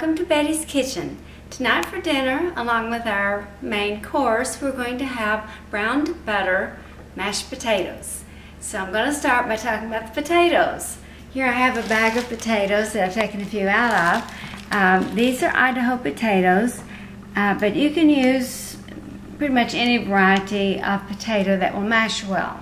Welcome to Betty's Kitchen. Tonight for dinner, along with our main course, we're going to have browned butter mashed potatoes. So I'm going to start by talking about the potatoes. Here I have a bag of potatoes that I've taken a few out of. These are Idaho potatoes, but you can use pretty much any variety of potato that will mash well.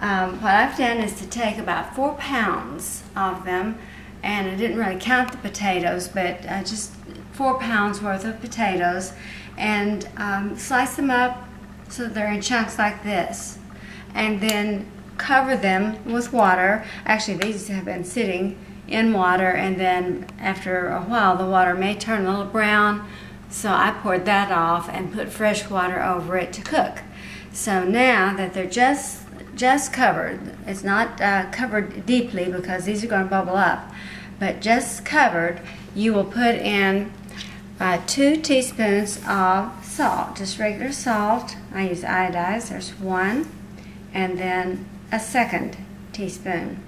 What I've done is to take about 4 pounds of them, and I didn't really count the potatoes, but just 4 pounds worth of potatoes, and slice them up so they're in chunks like this, and then cover them with water. Actually, these have been sitting in water, and then after a while the water may turn a little brown, so I poured that off and put fresh water over it to cook. So now that they're just covered, it's not covered deeply because these are going to bubble up, but just covered, you will put in 2 teaspoons of salt, just regular salt. I use iodized. There's one, and then a second teaspoon,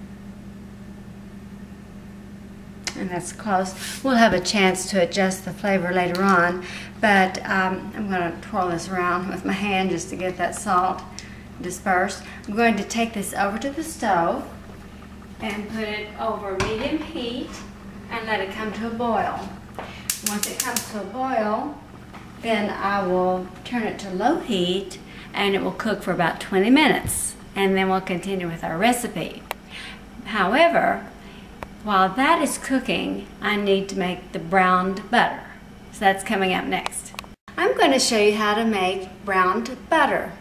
and that's close. We'll have a chance to adjust the flavor later on, but I'm going to twirl this around with my hand just to get that salt dispersed. I'm going to take this over to the stove and put it over medium heat and let it come to a boil. Once it comes to a boil, then I will turn it to low heat, and it will cook for about 20 minutes, and then we'll continue with our recipe. However, while that is cooking, I need to make the browned butter. So that's coming up next. I'm going to show you how to make browned butter.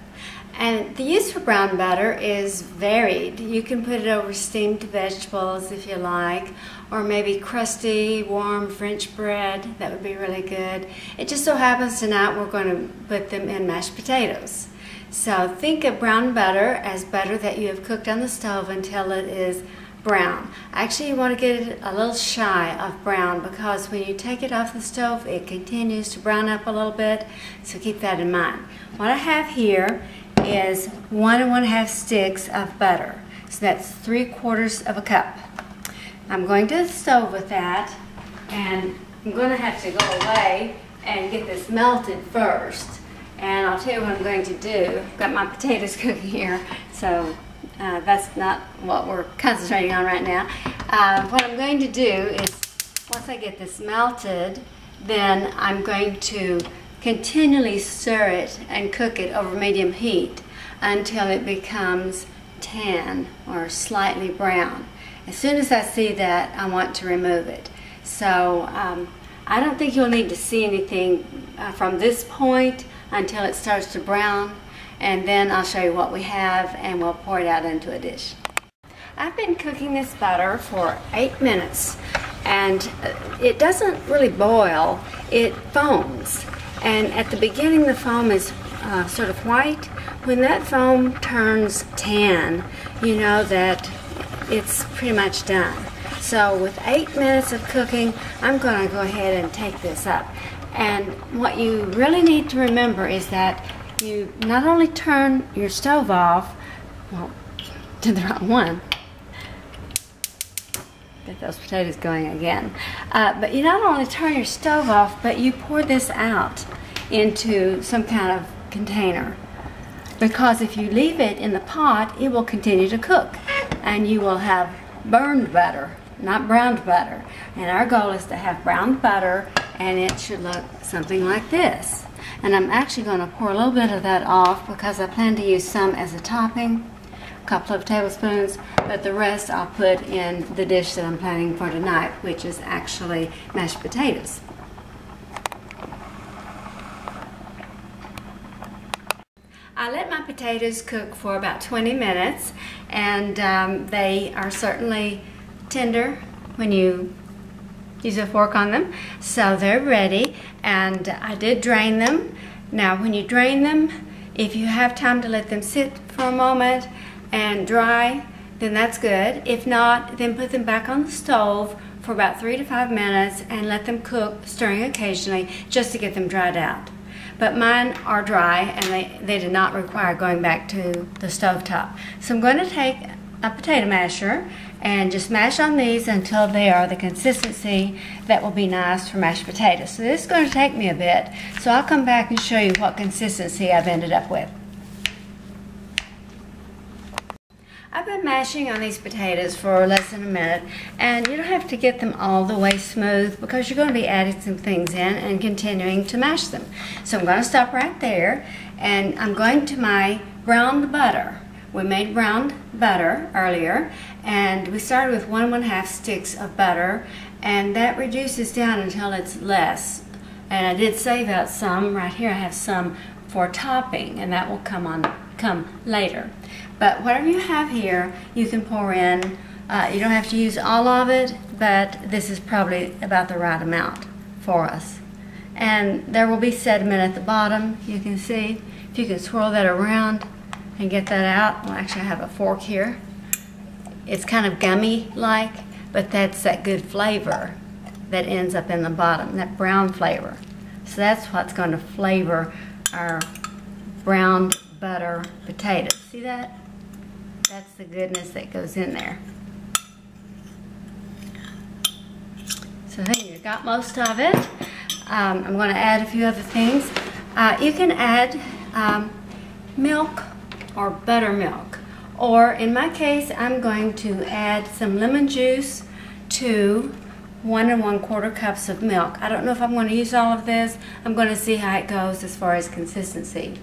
And the use for brown butter is varied. You can put it over steamed vegetables if you like, or maybe crusty, warm French bread. That would be really good. It just so happens tonight we're going to put them in mashed potatoes. So think of brown butter as butter that you have cooked on the stove until it is brown. Actually, you want to get it a little shy of brown, because when you take it off the stove, it continues to brown up a little bit, so keep that in mind. What I have here is 1 1/2 sticks of butter, so that's 3/4 of a cup. I'm going to the stove with that, and I'm going to have to go away and get this melted first, and I'll tell you what I'm going to do. I've got my potatoes cooking here, so that's not what we're concentrating on right now. What I'm going to do is, once I get this melted, then I'm going to continually stir it and cook it over medium heat until it becomes tan or slightly brown. As soon as I see that, I want to remove it. So I don't think you'll need to see anything from this point until it starts to brown, and then I'll show you what we have, and we'll pour it out into a dish. I've been cooking this butter for 8 minutes, and it doesn't really boil, it foams. And at the beginning the foam is sort of white. When that foam turns tan, you know that it's pretty much done. So with 8 minutes of cooking, I'm going to go ahead and take this up. And what you really need to remember is that you not only turn your stove off, well, did the wrong one. Get those potatoes going again. But you not only turn your stove off, but you pour this out into some kind of container, because if you leave it in the pot, it will continue to cook, and you will have burned butter, not browned butter. And our goal is to have browned butter, and it should look something like this. And I'm actually going to pour a little bit of that off, because I plan to use some as a topping, couple of tablespoons, but the rest I'll put in the dish that I'm planning for tonight, which is actually mashed potatoes. I let my potatoes cook for about 20 minutes, and they are certainly tender when you use a fork on them. So they're ready, and I did drain them. Now when you drain them, if you have time to let them sit for a moment and dry, then that's good. If not, then put them back on the stove for about 3 to 5 minutes and let them cook, stirring occasionally, just to get them dried out. But mine are dry, and they do not require going back to the stovetop. So I'm going to take a potato masher and just mash on these until they are the consistency that will be nice for mashed potatoes. So this is going to take me a bit, so I'll come back and show you what consistency I've ended up with. I've been mashing on these potatoes for less than a minute, and you don't have to get them all the way smooth because you're going to be adding some things in and continuing to mash them. So I'm going to stop right there, and I'm going to my browned butter. We made browned butter earlier, and we started with 1 1/2 sticks of butter, and that reduces down until it's less. And I did save out some. Right here I have some for topping, and that will come later. But whatever you have here, you can pour in. You don't have to use all of it, but this is probably about the right amount for us. And there will be sediment at the bottom, you can see. If you can swirl that around and get that out. Well, actually I have a fork here. It's kind of gummy-like, but that's that good flavor that ends up in the bottom, that brown flavor. So that's what's going to flavor our brown butter potatoes. See that? That's the goodness that goes in there. So hey, you got most of it. I'm going to add a few other things. You can add milk or buttermilk, or in my case I'm going to add some lemon juice to 1 1/4 cups of milk. I don't know if I'm going to use all of this. I'm going to see how it goes as far as consistency.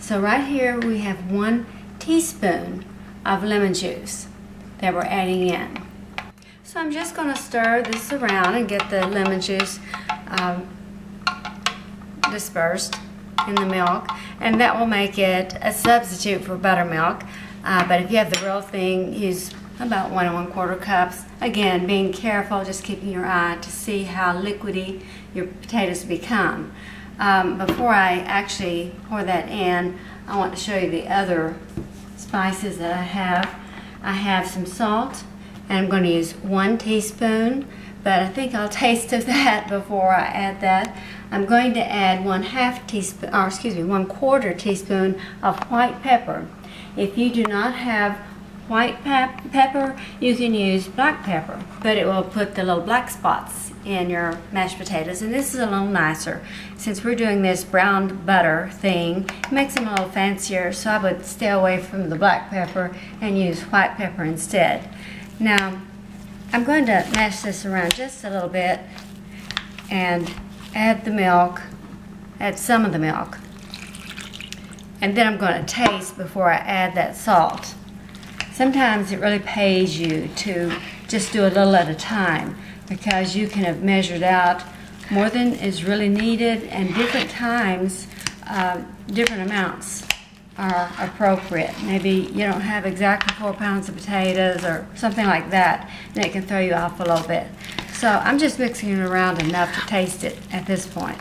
So right here we have 1 teaspoon of lemon juice that we're adding in. So I'm just going to stir this around and get the lemon juice dispersed in the milk, and that will make it a substitute for buttermilk. But if you have the real thing, use about 1 1/4 cups. Again, being careful, just keeping your eye to see how liquidy your potatoes become. Before I actually pour that in, I want to show you the other spices that I have. I have some salt, and I'm going to use 1 teaspoon, but I think I'll taste of that before I add that. I'm going to add 1/2 teaspoon, or excuse me, 1/4 teaspoon of white pepper. If you do not have white pepper, you can use black pepper, but it will put the little black spots in your mashed potatoes, and this is a little nicer. Since we're doing this browned butter thing, it makes them a little fancier, so I would stay away from the black pepper and use white pepper instead. Now, I'm going to mash this around just a little bit and add the milk, add some of the milk, and then I'm going to taste before I add that salt. Sometimes it really pays you to just do a little at a time, because you can have measured out more than is really needed, and different times, different amounts are appropriate. Maybe you don't have exactly 4 pounds of potatoes or something like that, and it can throw you off a little bit. So I'm just mixing it around enough to taste it at this point.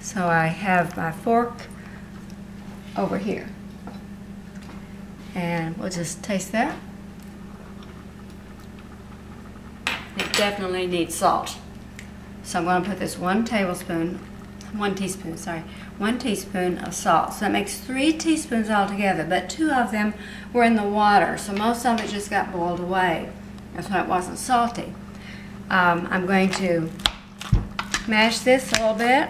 So I have my fork over here, and we'll just taste that. It definitely needs salt. So I'm going to put this 1 teaspoon of salt. So that makes 3 teaspoons altogether, but 2 of them were in the water, so most of it just got boiled away. That's why it wasn't salty. I'm going to mash this a little bit,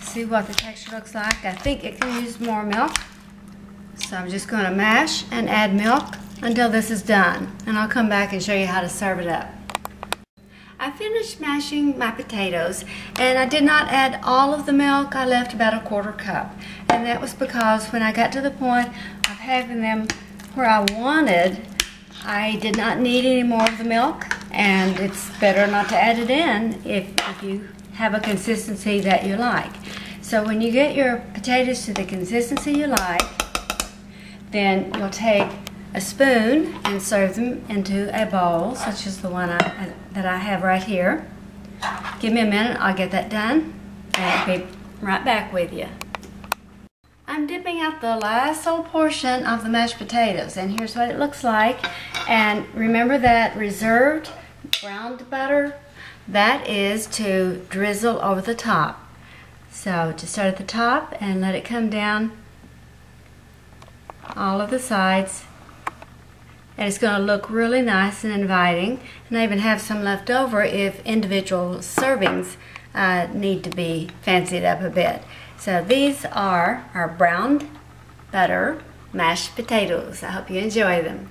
see what the texture looks like. I think it can use more milk. So I'm just going to mash and add milk until this is done, and I'll come back and show you how to serve it up. I finished mashing my potatoes, and I did not add all of the milk. I left about 1/4 cup, and that was because when I got to the point of having them where I wanted, I did not need any more of the milk, and it's better not to add it in if you have a consistency that you like. So when you get your potatoes to the consistency you like, then you'll take a spoon and serve them into a bowl, such as the one that I have right here. Give me a minute, I'll get that done, and I'll be right back with you. I'm dipping out the last little portion of the mashed potatoes, and here's what it looks like. And remember that reserved browned butter? That is to drizzle over the top. So just start at the top and let it come down all of the sides, and it's going to look really nice and inviting. And I even have some left over if individual servings need to be fancied up a bit. So these are our browned butter mashed potatoes. I hope you enjoy them.